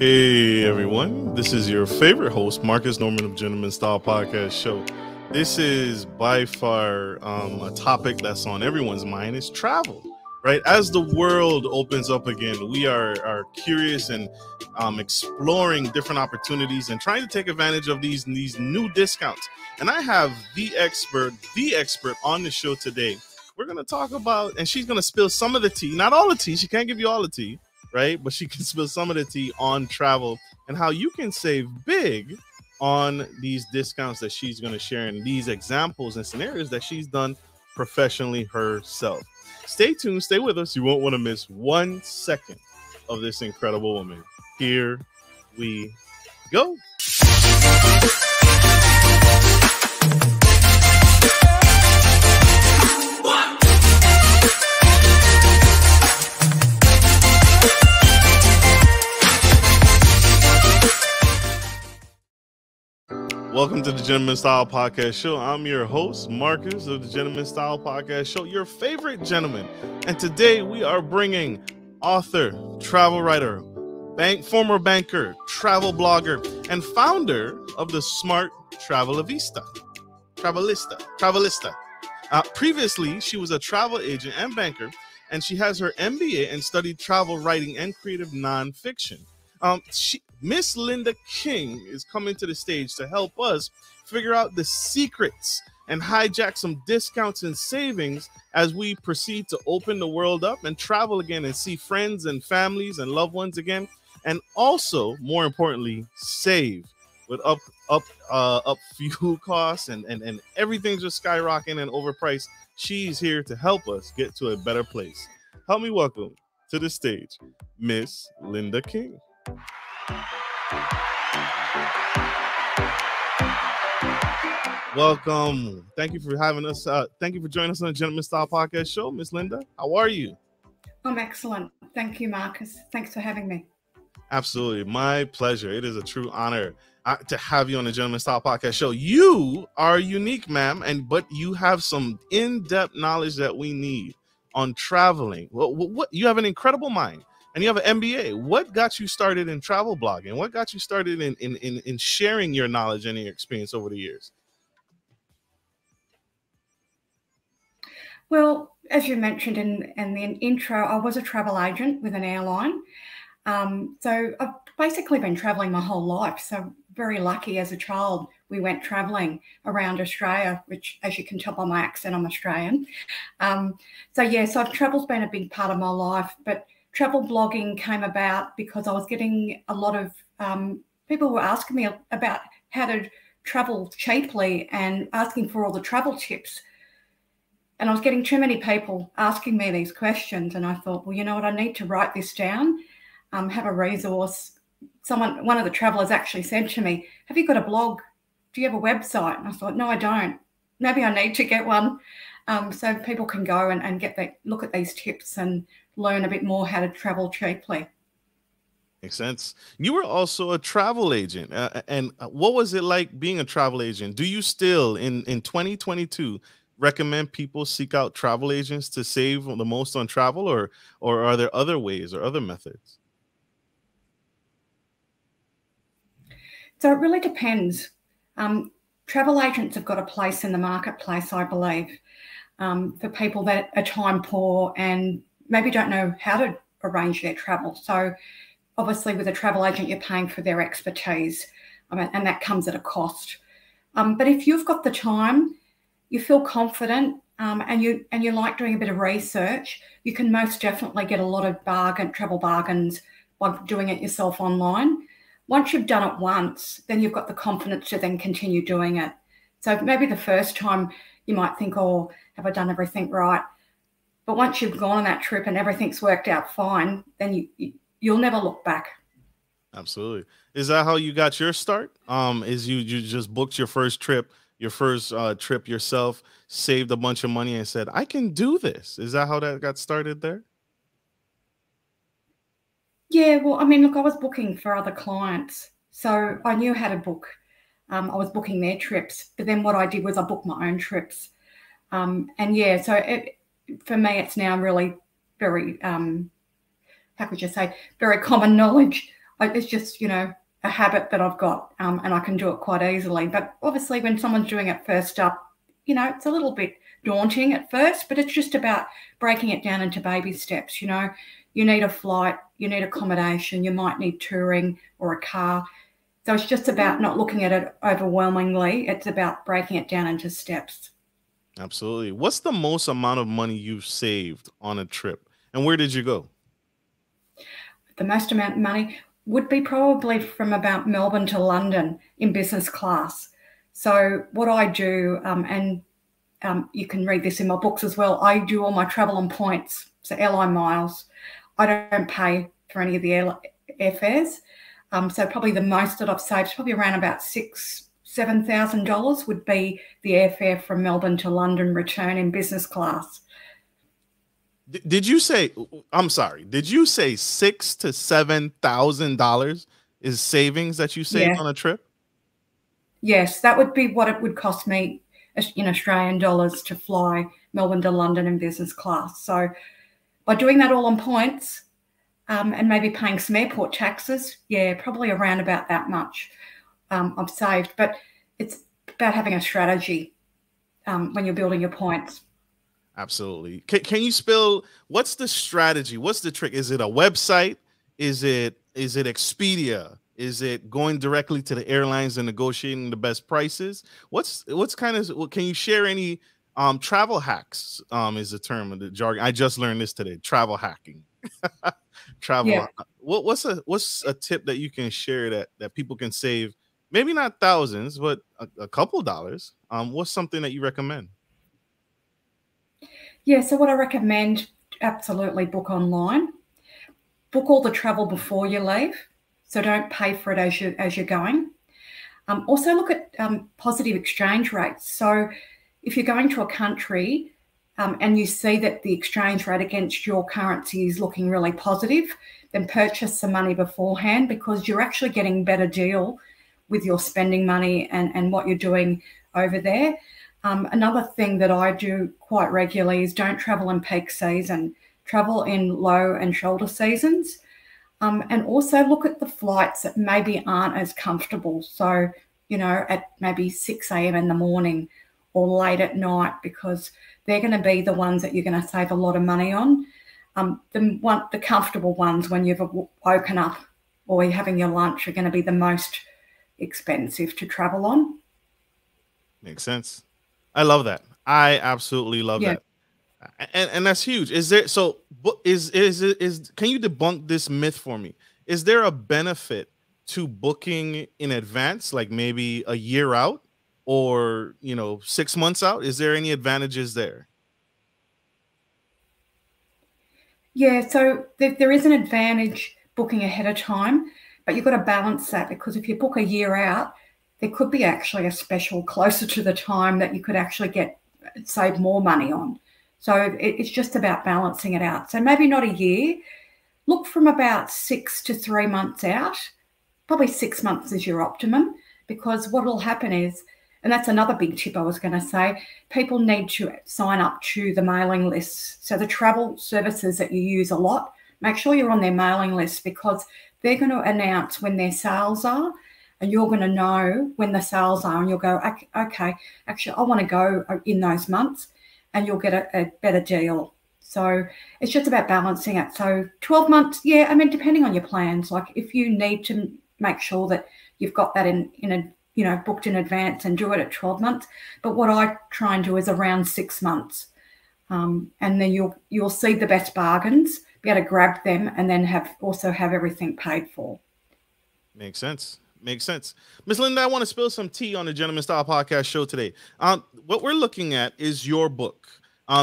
Hey everyone, this is your favorite host, Marcus Norman of Gentleman Style Podcast Show. This is by far a topic that's on everyone's mind is travel, right? As the world opens up again, we are curious and exploring different opportunities and trying to take advantage of these new discounts. And I have the expert on the show today. We're going to talk about, and she's going to spill some of the tea, not all the tea. She can't give you all the tea, right? But she can spill some of the tea on travel and how you can save big on these discounts that she's going to share and these examples and scenarios that she's done professionally herself. Stay tuned, stay with us. You won't want to miss 1 second of this incredible woman. Here we go. Welcome to the Gentleman Style Podcast Show. I'm your host, Marcus of the Gentleman Style Podcast Show, your favorite gentleman. And today we are bringing author, travel writer, former banker, travel blogger, and founder of the Smart Travelista. Previously, she was a travel agent and banker, and she has her MBA and studied travel writing and creative nonfiction. Miss Linda King is coming to the stage to help us figure out the secrets and hijack some discounts and savings as we proceed to open the world up and travel again and see friends and families and loved ones again. And also, more importantly, save with up fuel costs and everything's just skyrocketing and overpriced. She's here to help us get to a better place. Help me welcome to the stage, Miss Linda King. Welcome. Thank you for having us. Thank you for joining us on the Gentleman Style Podcast Show. Miss Linda, how are you? I'm excellent. Thank you, Marcus. Thanks for having me. Absolutely. My pleasure. It is a true honor to have you on the Gentleman Style Podcast Show. You are unique, ma'am, but you have some in-depth knowledge that we need on traveling. What you have an incredible mind. And you have an MBA. What got you started in travel blogging? What got you started in sharing your knowledge and your experience over the years? Well, as you mentioned in the intro, I was a travel agent with an airline. So I've basically been traveling my whole life. So very lucky as a child, we went traveling around Australia, which, as you can tell by my accent, I'm Australian. So travel's been a big part of my life, but travel blogging came about because I was getting a lot of people were asking me about how to travel cheaply and asking for all the travel tips. And I was getting too many people asking me these questions. And I thought, well, you know what? I need to write this down, have a resource. One of the travelers actually said to me, have you got a blog? Do you have a website? And I thought, no, I don't. Maybe I need to get one. So people can go and look at these tips and learn a bit more how to travel cheaply. Makes sense. You were also a travel agent. And what was it like being a travel agent? Do you still, in 2022, recommend people seek out travel agents to save the most on travel, or are there other ways or other methods? So it really depends. Travel agents have got a place in the marketplace, I believe, for people that are time poor and maybe don't know how to arrange their travel. So obviously with a travel agent, you're paying for their expertise, and that comes at a cost. But if you've got the time, you feel confident, and you like doing a bit of research, you can most definitely get a lot of travel bargains by doing it yourself online. Once you've done it once, then you've got the confidence to then continue doing it. So maybe the first time you might think, oh, have I done everything right? But once you've gone on that trip and everything's worked out fine, then you'll never look back. Absolutely. Is that how you got your start? Is you just booked your first trip yourself, saved a bunch of money and said, I can do this. Is that how that got started there? Yeah, well, I mean, look, I was booking for other clients, so I knew how to book. I was booking their trips, but then what I did was I booked my own trips. For me, it's now really very, very common knowledge. It's just, you know, a habit that I've got, and I can do it quite easily. But obviously when someone's doing it first up, you know, it's a little bit daunting at first, but it's just about breaking it down into baby steps. You know, you need a flight, you need accommodation, you might need touring or a car. So it's just about not looking at it overwhelmingly. It's about breaking it down into steps. Absolutely. What's the most amount of money you've saved on a trip, and where did you go? The most amount of money would be probably from about Melbourne to London in business class. So what I do, you can read this in my books as well, I do all my travel on points, so airline miles. I don't pay for any of the airfares. So probably the most that I've saved, probably around about $7,000 would be the airfare from Melbourne to London return in business class. Did you say, I'm sorry, did you say $6,000 to $7,000 is savings that you saved on a trip? Yes, that would be what it would cost me in Australian dollars to fly Melbourne to London in business class. So by doing that all on points, and maybe paying some airport taxes, probably around about that much I've saved. But it's about having a strategy when you're building your points. Absolutely. Can you spill, what's the strategy? What's the trick? Is it a website? Is it Expedia? Is it going directly to the airlines and negotiating the best prices? What's kind of, can you share any travel hacks is the term of the jargon. I just learned this today, travel hacking. What's a tip that you can share that people can save, maybe not thousands, but a couple dollars? What's something that you recommend? Yeah, so what I recommend, absolutely book online. Book all the travel before you leave. So don't pay for it as you're going. Also look at positive exchange rates. So if you're going to a country and you see that the exchange rate against your currency is looking really positive, then purchase some money beforehand, because you're actually getting a better deal with your spending money and what you're doing over there. Another thing that I do quite regularly is don't travel in peak season. Travel in low and shoulder seasons. And also look at the flights that maybe aren't as comfortable. So, you know, at maybe 6 a.m. in the morning or late at night, because they're going to be the ones that you're going to save a lot of money on. The comfortable ones when you've woken up or you're having your lunch are going to be the most expensive to travel on. Makes sense. I love that. I absolutely love that. And that's huge. Is there, so is can you debunk this myth for me? Is there a benefit to booking in advance, like maybe a year out or, you know, 6 months out? Is there any advantages there? Yeah, so there is an advantage booking ahead of time, but you've got to balance that, because if you book a year out, there could be actually a special closer to the time that you could actually save more money on. So it's just about balancing it out. So maybe not a year. Look from about 6 to 3 months out. Probably 6 months is your optimum, because what will happen is, and that's another big tip I was going to say, people need to sign up to the mailing lists. So the travel services that you use a lot, make sure you're on their mailing list, because they're going to announce when their sales are, and you're going to know when the sales are, and you'll go, okay, actually, I want to go in those months. And you'll get a better deal. So it's just about balancing it. So 12 months, I mean, depending on your plans, like if you need to make sure that you've got that in booked in advance, and do it at 12 months. But what I try and do is around 6 months. And then you'll see the best bargains, be able to grab them, and then have everything paid for. Makes sense. Makes sense. Miss Linda, I want to spill some tea on the Gentleman Style Podcast Show today. What we're looking at is your book.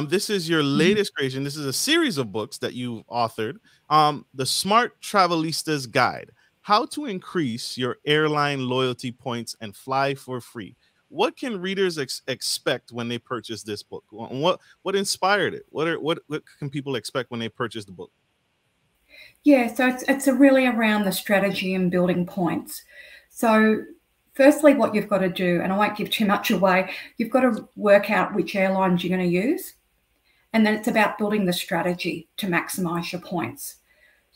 This is your latest creation. This is a series of books that you've authored. The Smart Travelista's Guide, How to Increase Your Airline Loyalty Points and Fly for Free. What can readers expect when they purchase this book? What inspired it? What can people expect when they purchase the book? Yeah, so it's really around the strategy and building points. So firstly, what you've got to do, and I won't give too much away, you've got to work out which airlines you're going to use. And then it's about building the strategy to maximise your points.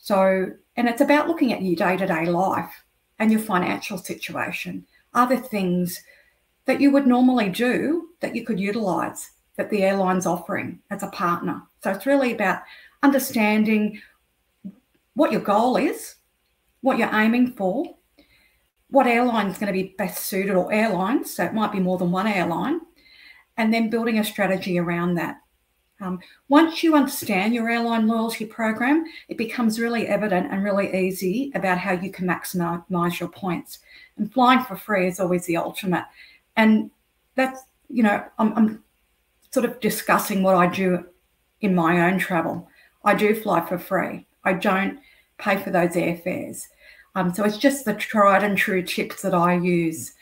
So, and it's about looking at your day-to-day life and your financial situation. Are there things that you would normally do that you could utilise that the airline's offering as a partner? So it's really about understanding what your goal is, what you're aiming for, what airline's going to be best suited, or airlines, so it might be more than one airline, and then building a strategy around that. Once you understand your airline loyalty program, it becomes really evident and really easy about how you can maximise your points. And flying for free is always the ultimate. And that's, you know, I'm sort of discussing what I do in my own travel. I do fly for free. I don't pay for those airfares. So it's just the tried and true tips that I use.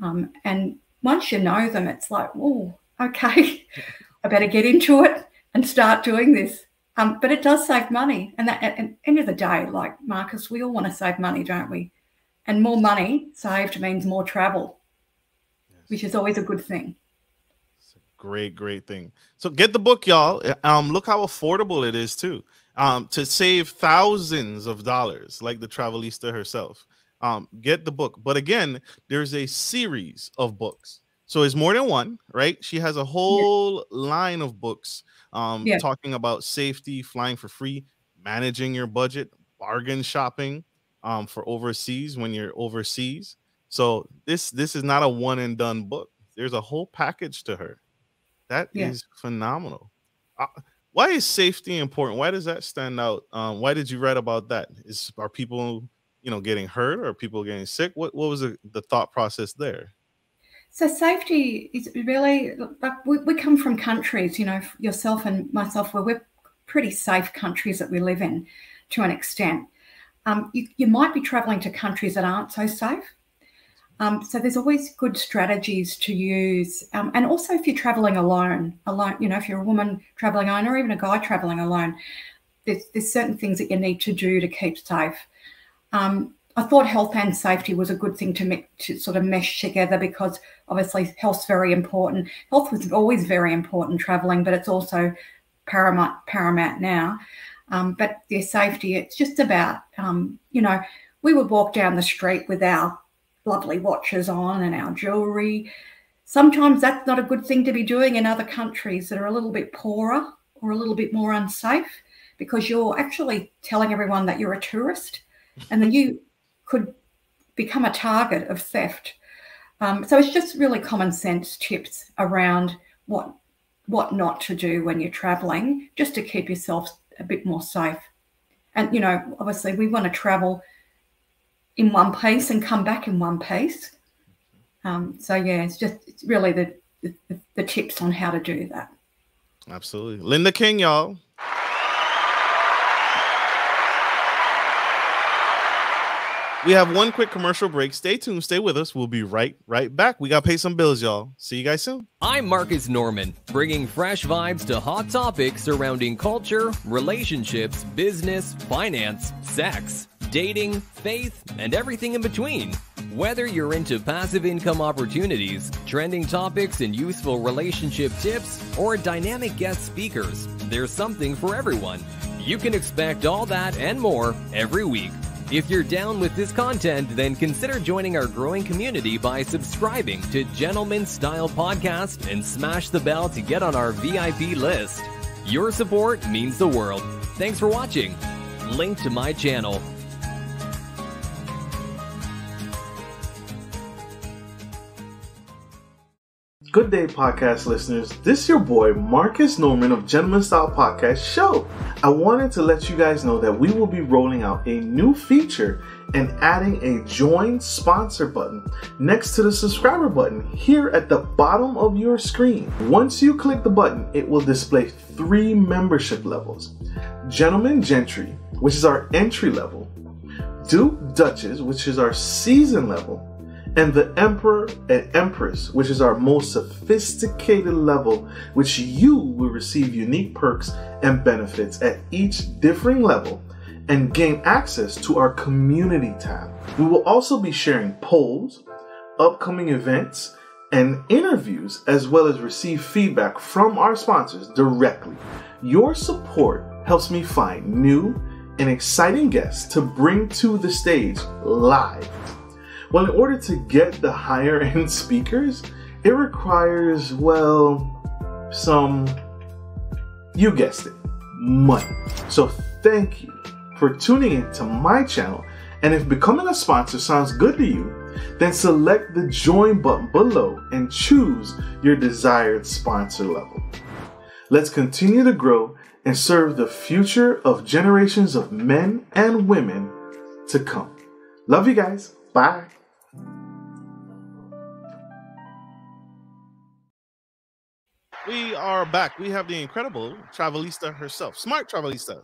And once you know them, it's like, oh, okay, I better get into it and start doing this. But it does save money. And at the end of the day, like Marcus, we all want to save money, don't we? And more money saved means more travel, yes, which is always a good thing. It's a great, great thing. So get the book, y'all. Look how affordable it is too. To save thousands of dollars, like the Travelista herself. Get the book. But again, there's a series of books. So it's more than one, right? She has a whole line of books talking about safety, flying for free, managing your budget, bargain shopping for overseas when you're overseas. So this is not a one and done book. There's a whole package to her. That is phenomenal. Why is safety important? Why does that stand out? Why did you write about that? Are people, you know, getting hurt, or are people getting sick? What was the thought process there? So safety is really, like, we come from countries, you know, yourself and myself, where we're pretty safe countries that we live in to an extent. You might be traveling to countries that aren't so safe. So there's always good strategies to use. And also if you're traveling alone, you know, if you're a woman traveling alone, or even a guy traveling alone, there's certain things that you need to do to keep safe. I thought health and safety was a good thing to sort of mesh together, because obviously health's very important. Health was always very important traveling, but it's also paramount now. But their safety, it's just about, you know, we would walk down the street with our lovely watches on and our jewellery. Sometimes that's not a good thing to be doing in other countries that are a little bit poorer or a little bit more unsafe, because you're actually telling everyone that you're a tourist, and then you could become a target of theft. So it's just really common sense tips around what not to do when you're travelling, just to keep yourself a bit more safe. And, you know, obviously we want to travel in one piece and come back in one piece. So, yeah, it's really the tips on how to do that. Absolutely. Linda King, y'all. We have one quick commercial break. Stay tuned. Stay with us. We'll be right back. We got to pay some bills, y'all. See you guys soon. I'm Marcus Norman, bringing fresh vibes to hot topics surrounding culture, relationships, business, finance, sex, dating, faith, and everything in between. Whether you're into passive income opportunities, trending topics and useful relationship tips, or dynamic guest speakers, there's something for everyone. You can expect all that and more every week. If you're down with this content, then consider joining our growing community by subscribing to Gentleman Style Podcast and smash the bell to get on our VIP list. Your support means the world. Thanks for watching. Link to my channel. Good day, podcast listeners. This is your boy, Marcus Norman of Gentleman Style Podcast Show. I wanted to let you guys know that we will be rolling out a new feature and adding a join sponsor button next to the subscriber button here at the bottom of your screen. Once you click the button, it will display 3 membership levels. Gentleman Gentry, which is our entry level, Duke Duchess, which is our season level, and the Emperor and Empress, which is our most sophisticated level, which you will receive unique perks and benefits at each differing level and gain access to our community tab. We will also be sharing polls, upcoming events, and interviews, as well as receive feedback from our sponsors directly. Your support helps me find new, an exciting guest to bring to the stage live. Well, in order to get the higher end speakers, it requires, well, some, you guessed it, money. So thank you for tuning in to my channel. And if becoming a sponsor sounds good to you, then select the join button below and choose your desired sponsor level. Let's continue to grow and serve the future of generations of men and women to come. Love you guys. Bye. We are back. We have the incredible Travelista herself, Smart Travelista,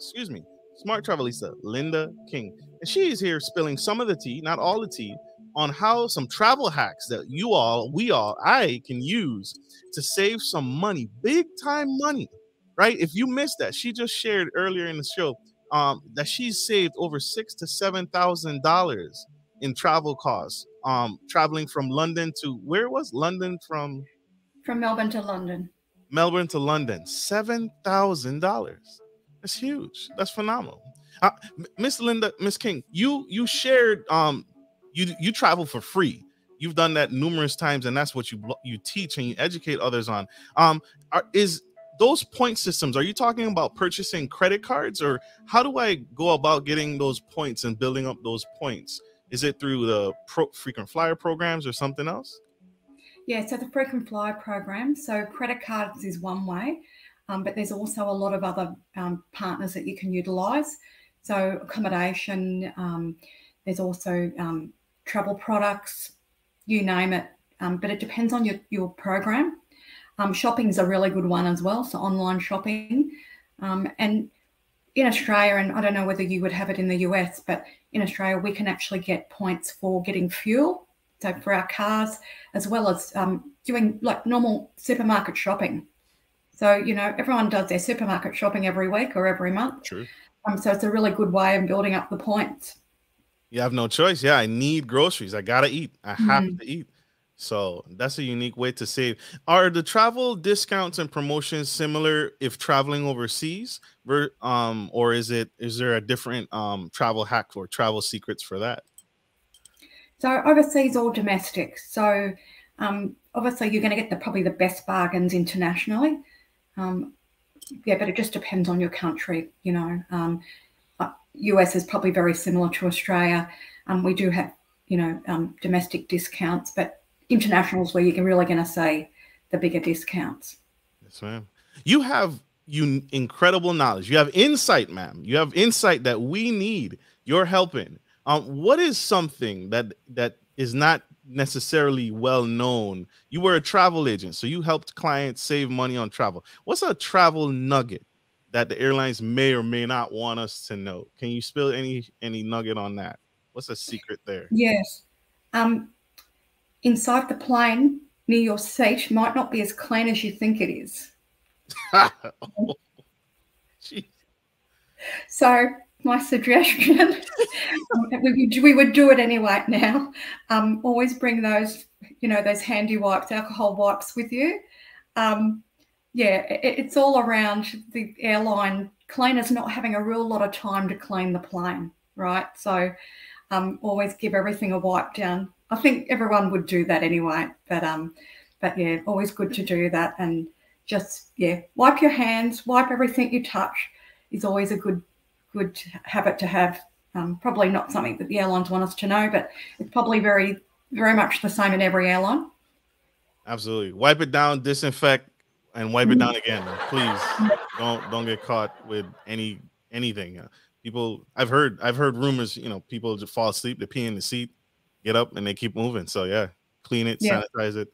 Linda King. And she is here spilling some of the tea, not all the tea, on how some travel hacks that you all, I can use to save some money, big time money, right? If you missed that, she just shared earlier in the show that she's saved over $6,000 to $7,000 in travel costs, traveling from London to, where was London from? From Melbourne to London. Melbourne to London, $7,000. That's huge. That's phenomenal. Miss King, you shared you travel for free. You've done that numerous times, and that's what you teach and you educate others on. Is those point systems? Are you talking about purchasing credit cards, or how do I go about getting those points and building up those points? Is it through the frequent flyer programs or something else? Yeah, so the frequent flyer program. So credit cards is one way. But there's also a lot of other partners that you can utilise. So accommodation, there's also travel products, you name it. But it depends on your program. Shopping is a really good one as well, so online shopping. And in Australia, and I don't know whether you would have it in the US, but in Australia we can actually get points for getting fuel, so for our cars, as well as doing like normal supermarket shopping. So, you know, everyone does their supermarket shopping every week or every month. True. So it's a really good way of building up the points. You have no choice. Yeah, I need groceries. I got to eat. I have to eat. So that's a unique way to save. Are the travel discounts and promotions similar if traveling overseas? Or is there a different travel hack or travel secrets for that? So overseas or domestic. So obviously you're going to get probably the best bargains internationally. Yeah, but it just depends on your country, you know. US is probably very similar to Australia. We do have, you know, domestic discounts, but international is where you're really going to see the bigger discounts. Yes, ma'am. You have incredible knowledge. You have insight, ma'am. You have insight that we need. You're helping. What is something that is not necessarily well known? You were a travel agent, so you helped clients save money on travel. What's a travel nugget that the airlines may or may not want us to know? Can you spill any nugget on that? What's a secret there? Yes. Inside the plane, near your seat, might not be as clean as you think it is. Oh, geez. So my suggestion, we would do it anyway now, always bring those, you know, those handy wipes, alcohol wipes with you. Yeah, it's all around the airline cleaners not having a real lot of time to clean the plane, right? So always give everything a wipe down. I think everyone would do that anyway, but yeah, always good to do that. And just, yeah, wipe your hands, wipe everything you touch is always a good habit to have. Probably not something that the airlines want us to know, but it's probably very, very much the same in every airline. Absolutely. Wipe it down, disinfect, and wipe it down again. Please don't get caught with anything. People, I've heard rumors, you know, people just fall asleep, they pee in the seat, get up, and they keep moving. So yeah, clean it, sanitize it.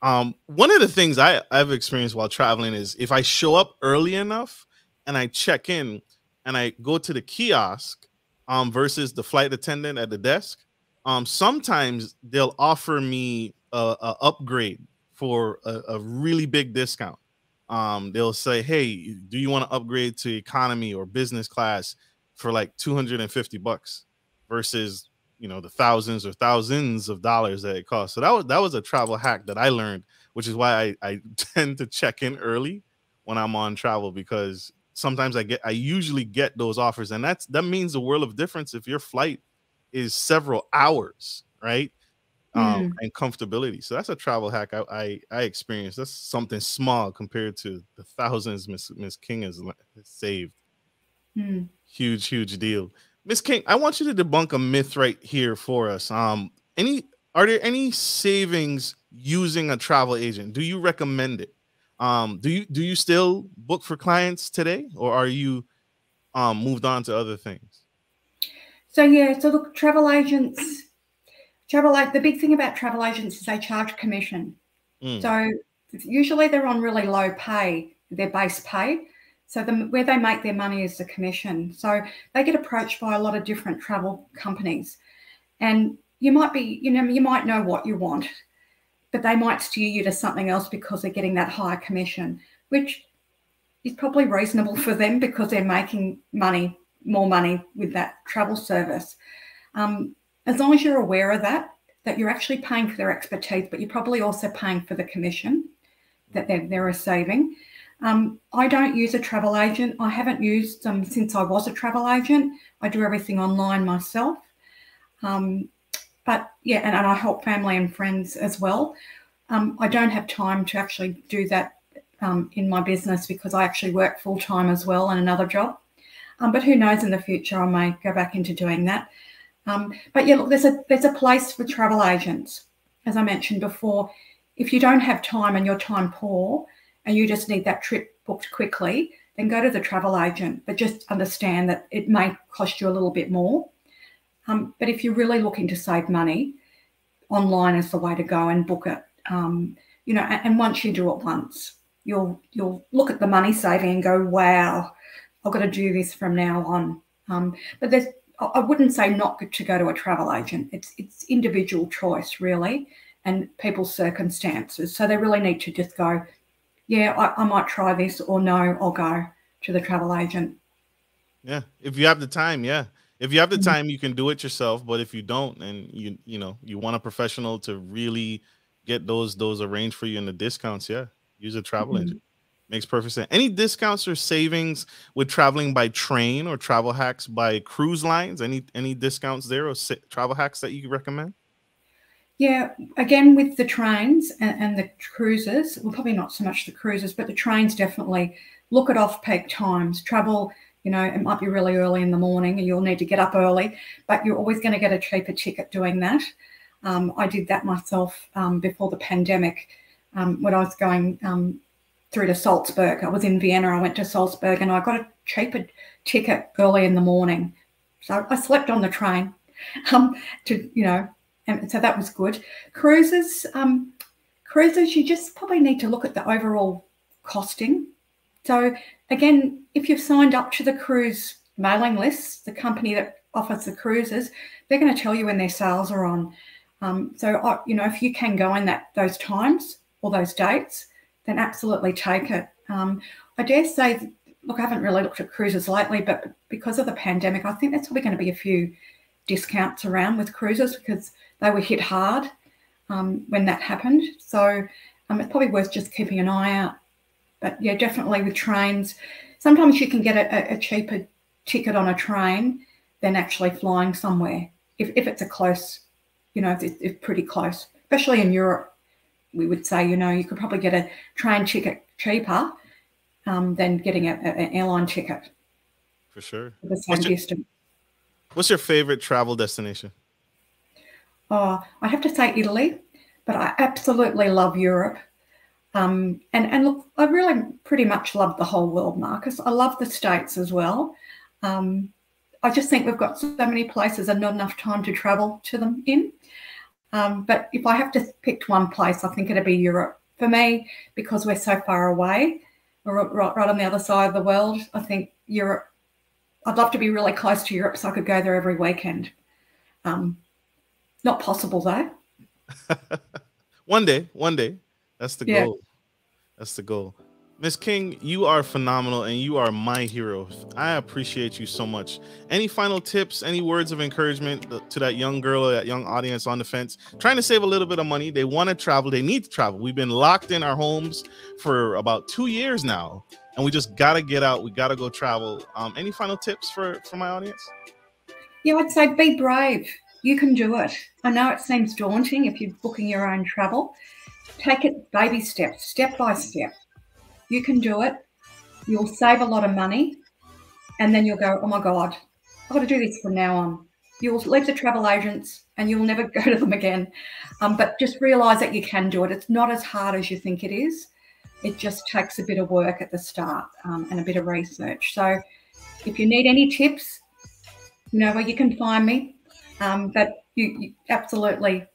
One of the things I've experienced while traveling is if I show up early enough and I check in, and I go to the kiosk versus the flight attendant at the desk, sometimes they'll offer me a upgrade for a really big discount. They'll say, hey, do you want to upgrade to economy or business class for like $250 versus, you know, the thousands of dollars that it costs. So that was a travel hack that I learned, which is why I tend to check in early when I'm on travel, because sometimes I usually get those offers, and that means the world of difference if your flight is several hours, right? And comfortability. So that's a travel hack I experienced. That's something small compared to the thousands Miss King has saved. Huge deal. Miss King, I want you to debunk a myth right here for us. Are there any savings using a travel agent? Do you recommend it? Do you still book for clients today, or are you moved on to other things? So yeah, so look, the big thing about travel agents is they charge commission. So usually they're on really low pay, their base pay. So where they make their money is the commission. So they get approached by a lot of different travel companies, and you might know what you want, but they might steer you to something else because they're getting that higher commission, which is probably reasonable for them because they're making money, more money with that travel service. As long as you're aware of that you're actually paying for their expertise, but you're probably also paying for the commission that they're receiving. I don't use a travel agent. I haven't used them since I was a travel agent. I do everything online myself. But yeah, and I help family and friends as well. I don't have time to actually do that in my business because I actually work full-time as well in another job. But who knows, in the future I may go back into doing that. But yeah, look, there's a place for travel agents. As I mentioned before, if you don't have time and you're time poor and you just need that trip booked quickly, then go to the travel agent, but just understand that it may cost you a little bit more. But if you're really looking to save money, online is the way to go, and book it. And once you do it once, you'll look at the money saving and go, wow, I've got to do this from now on. But I wouldn't say not to go to a travel agent. It's individual choice really, and people's circumstances. So they really need to just go, yeah, I might try this, or no, I'll go to the travel agent. Yeah, if you have the time, yeah. If you have the time, you can do it yourself. But if you don't, and you want a professional to really get those arranged for you and the discounts, yeah, use a travel agent. Makes perfect sense. Any discounts or savings with traveling by train, or travel hacks by cruise lines? Any discounts there, or travel hacks that you recommend? Yeah, again, with the trains and the cruises, well, probably not so much the cruises, but the trains definitely. Look at off-peak times. Travel, it might be really early in the morning and you'll need to get up early, but you're always going to get a cheaper ticket doing that. I did that myself before the pandemic when I was going through to Salzburg. I was in Vienna, I went to Salzburg, and I got a cheaper ticket early in the morning. So I slept on the train and so that was good. Cruises, you just probably need to look at the overall costing. So again, if you've signed up to the cruise mailing list, the company that offers the cruises, they're going to tell you when their sales are on. So if you can go in those times or those dates, then absolutely take it. I dare say, look, I haven't really looked at cruises lately, but because of the pandemic, I think that's probably going to be a few discounts around with cruises because they were hit hard when that happened. So it's probably worth just keeping an eye out. But yeah, definitely with trains, sometimes you can get a cheaper ticket on a train than actually flying somewhere. If it's a close, if pretty close, especially in Europe, we would say, you could probably get a train ticket cheaper than getting an airline ticket. For sure. For the same distance. What's your favorite travel destination? Oh, I have to say Italy, but I absolutely love Europe. And look, I really pretty much love the whole world, Marcus. I love the States as well. I just think we've got so many places and not enough time to travel to them in. But if I have to pick one place, I think it'd be Europe. For me, because we're so far away, we're right on the other side of the world, I think Europe, I'd love to be really close to Europe so I could go there every weekend. Not possible, though. One day. That's the goal. Ms. King, you are phenomenal and you are my hero. I appreciate you so much. Any final tips, any words of encouragement to that young girl or that young audience on the fence, trying to save a little bit of money? They want to travel. They need to travel. We've been locked in our homes for about 2 years now, and we just got to get out. We got to go travel. Any final tips for my audience? Yeah, I'd say be brave. You can do it. I know it seems daunting if you're booking your own travel. Take it baby steps, step by step. You can do it. You'll save a lot of money, and then you'll go, oh my God, I've got to do this from now on. You'll leave the travel agents and you'll never go to them again. But just realize that you can do it. It's not as hard as you think it is. It just takes a bit of work at the start and a bit of research. So if you need any tips, you know where you can find me. But you absolutely,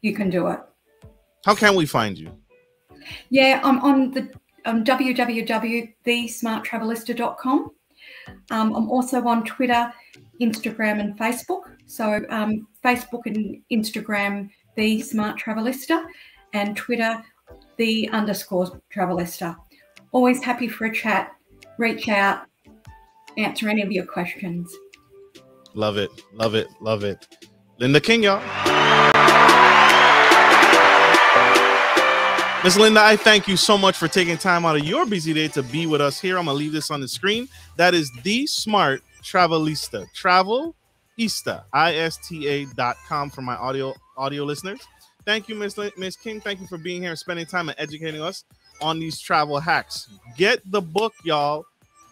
you can do it. How can we find you? Yeah, I'm on the www.thesmarttravelista.com. I'm also on Twitter, Instagram, and Facebook. So Facebook and Instagram, The Smart Travelista, and Twitter, _Travelista. Always happy for a chat. Reach out, answer any of your questions. Love it, love it, love it. Linda King, y'all. Ms. Linda, I thank you so much for taking time out of your busy day to be with us here. I'm going to leave this on the screen. That is The Smart Travelista, Travelista, ISTA.com for my audio listeners. Thank you, Ms. King. Thank you for being here and spending time and educating us on these travel hacks. Get the book, y'all.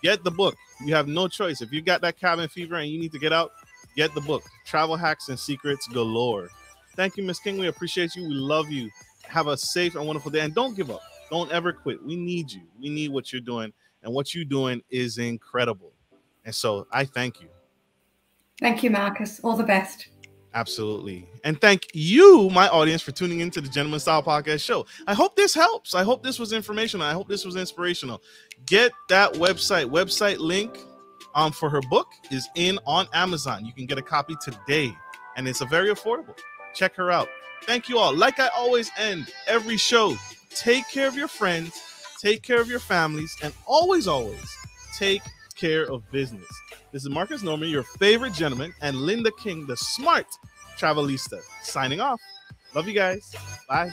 Get the book. You have no choice. If you got that cabin fever and you need to get out, get the book. Travel hacks and secrets galore. Thank you, Ms. King. We appreciate you. We love you. Have a safe and wonderful day. And don't give up. Don't ever quit. We need you. We need what you're doing. And what you're doing is incredible. And so I thank you. Thank you, Marcus. All the best. Absolutely. And thank you, my audience, for tuning into the Gentleman Style Podcast Show. I hope this helps. I hope this was informational. I hope this was inspirational. Get that website link for her book is in on Amazon. You can get a copy today, and it's very affordable. Check her out. Thank you all. Like I always end every show, take care of your friends, take care of your families, and always take care of business. This is Marcus Norman, your favorite gentleman, and Linda King, the Smart Travelista, signing off. Love you guys. Bye.